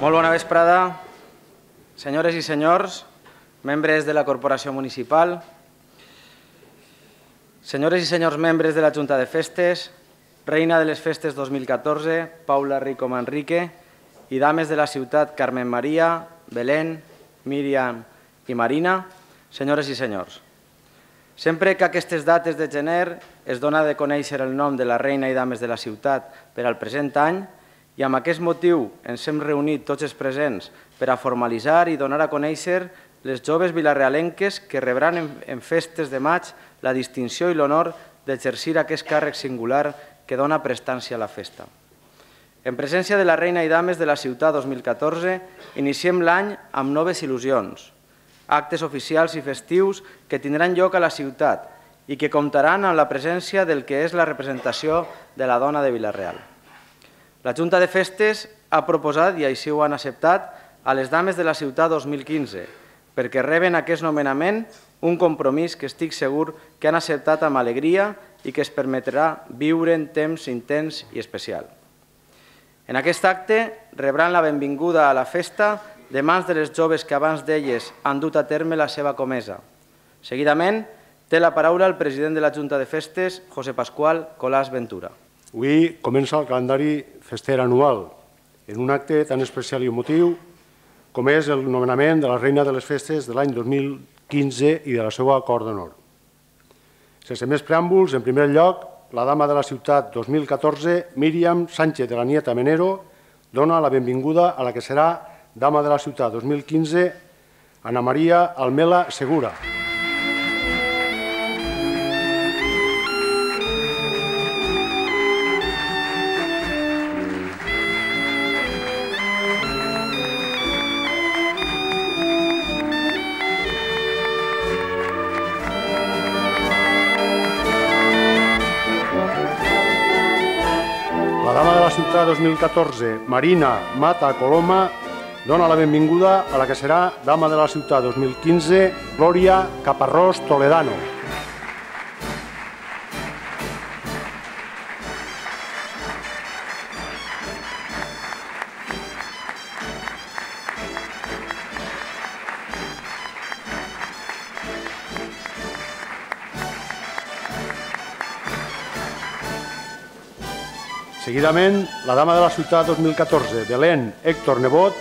Molt bona vesprada, senyores i senyors, membres de la Corporació Municipal, senyores i senyors membres de la Junta de Festes, reina de les Festes 2014, Paula Rico Manrique, i dames de la ciutat Carmen Maria, Belén, Míriam i Marina, senyores i senyors. Sempre que aquestes dates de gener es dona de conèixer el nom de la reina i dames de la ciutat per al present any, i amb aquest motiu ens hem reunit tots els presents per a formalitzar i donar a conèixer les joves vilarealenques que rebran en festes de maig la distinció i l'honor d'exercir aquest càrrec singular que dona prestància a la festa. En presència de la reina i dames de la ciutat 2014, iniciem l'any amb noves il·lusions, actes oficials i festius que tindran lloc a la ciutat i que comptaran amb la presència del que és la representació de la dona de Vila-real. La Junta de Festes ha proposat, i així ho han acceptat, a les dames de la ciutat 2015, perquè reben aquest nomenament un compromís que estic segur que han acceptat amb alegria i que es permetrà viure en temps intens i especial. En aquest acte rebran la benvinguda a la festa de mans de les joves que abans d'elles han dut a terme la seva comesa. Seguidament, té la paraula el president de la Junta de Festes, José Pascual Colás Ventura. Avui comença el calendari fester anual, en un acte tan especial i emotiu com és el nomenament de la reina de les festes de l'any 2015 i de la seva cort d'honor. Sense més preàmbuls, en primer lloc, la dama de la ciutat 2014, Míriam Sánchez de la Nieta Menero, dona la benvinguda a la que serà dama de la ciutat 2015, Ana Maria Almela Segura. La 2014, Marina Mata Coloma, dona la benvinguda a la que serà dama de la ciutat 2015, Gloria Caparrós Toledano. Seguidament, la dama de la ciutat 2014, Belén Hector Nebot,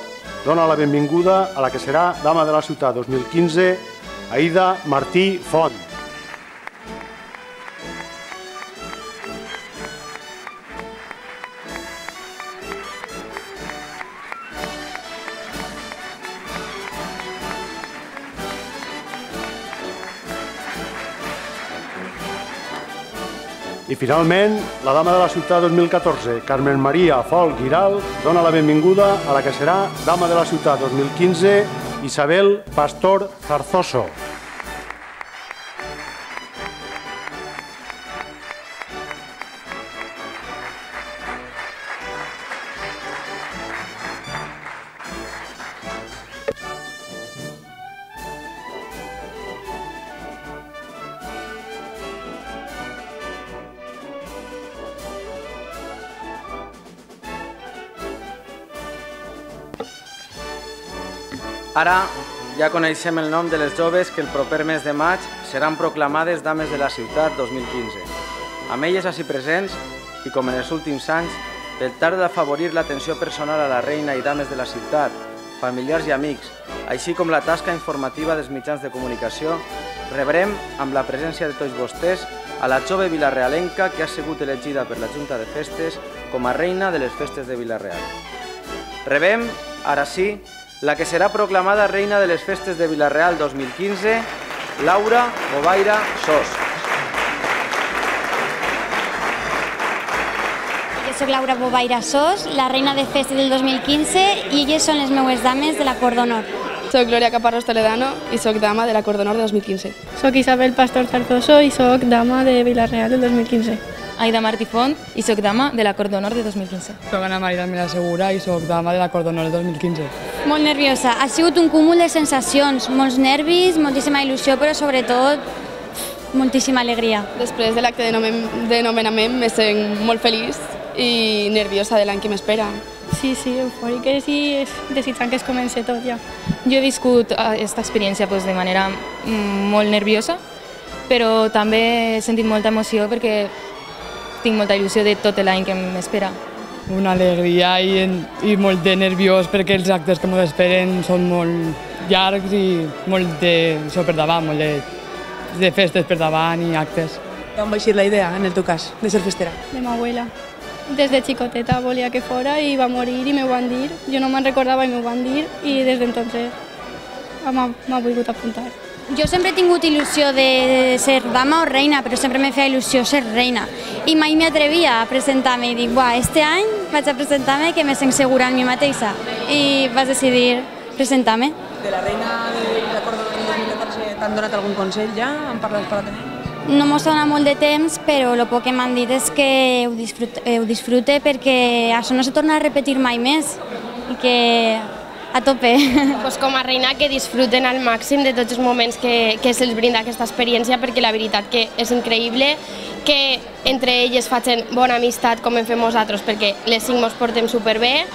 dona la benvinguda a la que serà dama de la ciutat 2015, Aida Martí Font. I finalment, la dama de la ciutat 2014, Carme Maria Folguiral, dona la benvinguda a la que serà dama de la ciutat 2015, Isabel Pastor Zarzoso. Ara ja coneixem el nom de les joves que el proper mes de maig seran proclamades dames de la ciutat 2015. Amb elles ací presents, i com en els últims anys, per tal d'afavorir l'atenció personal a la reina i dames de la ciutat, familiars i amics, així com la tasca informativa dels mitjans de comunicació, rebrem amb la presència de tots vostès a la jove vilarealenca que ha sigut elegida per la Junta de Festes com a reina de les festes de Vila-real. Rebem, ara sí, la que serà proclamada reina de les festes de Vila-real 2015, Laura Bovaira Sos. Jo soc Laura Bovaira Sos, la reina de festes del 2015, i elles són les meues dames de la Cort d'Honor. Soc Gloria Caparrós Toledano i soc dama de la Cort d'Honor de 2015. Soc Isabel Pastor Zarzoso i soc dama de Vila-real del 2015. Aida Martí Font i soc dama de la Cort d'Honor de 2015. Soc Ana Maria Almela Segura i soc dama de la Cort d'Honor de 2015. Molt nerviosa, ha sigut un cúmul de sensacions, molts nervis, moltíssima il·lusió, però sobretot moltíssima alegria. Després de l'acte de nomenament me sent molt feliç i nerviosa de l'any que m'espera. Sí, eufòriques i desitjant que es comenci tot ja. Jo he viscut aquesta experiència de manera molt nerviosa, però també he sentit molta emoció perquè tinc molta il·lusió de tot l'any que m'espera. Una alegria i molt de nerviós perquè els actes que m'esperen són molt llargs i molt d'això per davant, molt de festes per davant i actes. D'on va eixir la idea, en el teu cas, de ser festera? De ma abuela. Des de xicoteta volia que fora i va morir i m'ho van dir. Jo no me'n recordava i m'ho van dir i des d'entonces m'ha volgut apuntar. Jo sempre he tingut il·lusió de ser dama o reina, però sempre me feia il·lusió ser reina. I mai m'atrevia a presentar-me i dic, este any vaig a presentar-me que me sent segura en mi mateixa. I vaig decidir presentar-me. De la reina de la Cort d'Honor de 2014 t'han donat algun consell ja? En parles per atendre? No m'ho sona molt de temps, però el poc que m'han dit és que ho disfrute perquè això no se torna a repetir mai més. I que... a tope. Com a reina que disfruten al màxim de tots els moments que se'ls brinda aquesta experiència perquè la veritat que és increïble que entre elles facin bona amistat com en fem nosaltres perquè les cinc mos portem superbé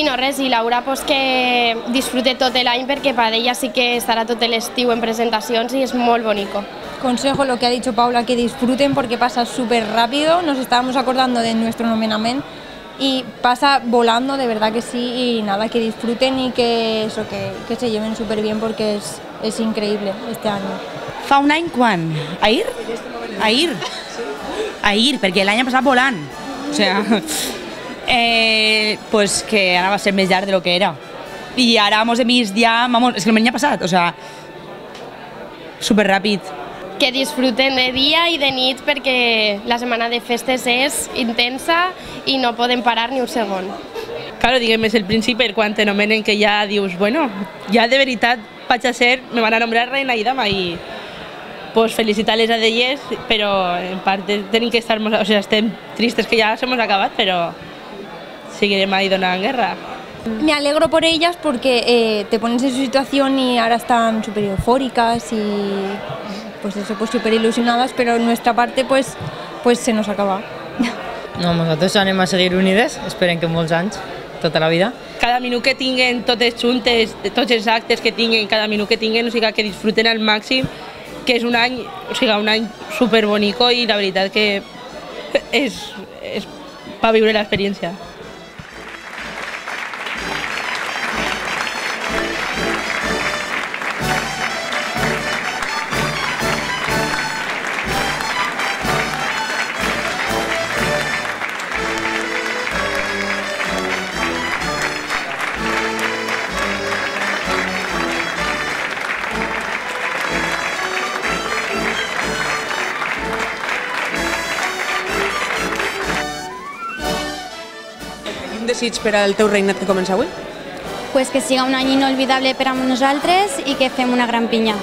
i no res, i Laura que disfrute tot l'any perquè per ella sí que estarà tot l'estiu en presentacions i és molt bonico. Consejo lo que ha dicho Paula, que disfruten porque pasa súper rápido, nos estábamos acordando de nuestro nomenament y pasa volando, de verdad que sí, y nada, que disfruten y que se lleven súper bien porque es increíble este año. Fa un any quan? Ahir? Ahir? Ahir, perquè l'any ha passat volant. O sea, pues que ara va ser més llarg de lo que era. I ara mos hem vist ja, vamos, és que el moment ja ha passat, o sea, súper ràpid. Que disfruten de dia i de nit perquè la setmana de festes és intensa i no poden parar ni un segon. Claro, diguem-ne, és el principi, quan t'anomenen que ja dius, bueno, ja de veritat vaig a ser, me van a nombrar reina i dama i pues felicitar-les a elles, però en part tenim que estar, o sea, estem tristes que ja s'hemos acabat, però seguirem ahí donant guerra. Me alegro por ellas porque te pones en su situación y ahora están súper eufóricas y pues eso, pues súper ilusionadas, pero nuestra parte pues se nos acaba. No, nosaltres anem a seguir unides, esperen que molts anys, tota la vida. Cada minut que tinguen totes juntes, tots els actes que tinguen, cada minut que tinguen, o sigui que disfruten al màxim, que és un any, o sigui, un any superbonico i la veritat que és per viure l'experiència. Desig per al teu reinat que comença avui? Pues que siga un any inolvidable per a nosaltres i que fem una gran pinya.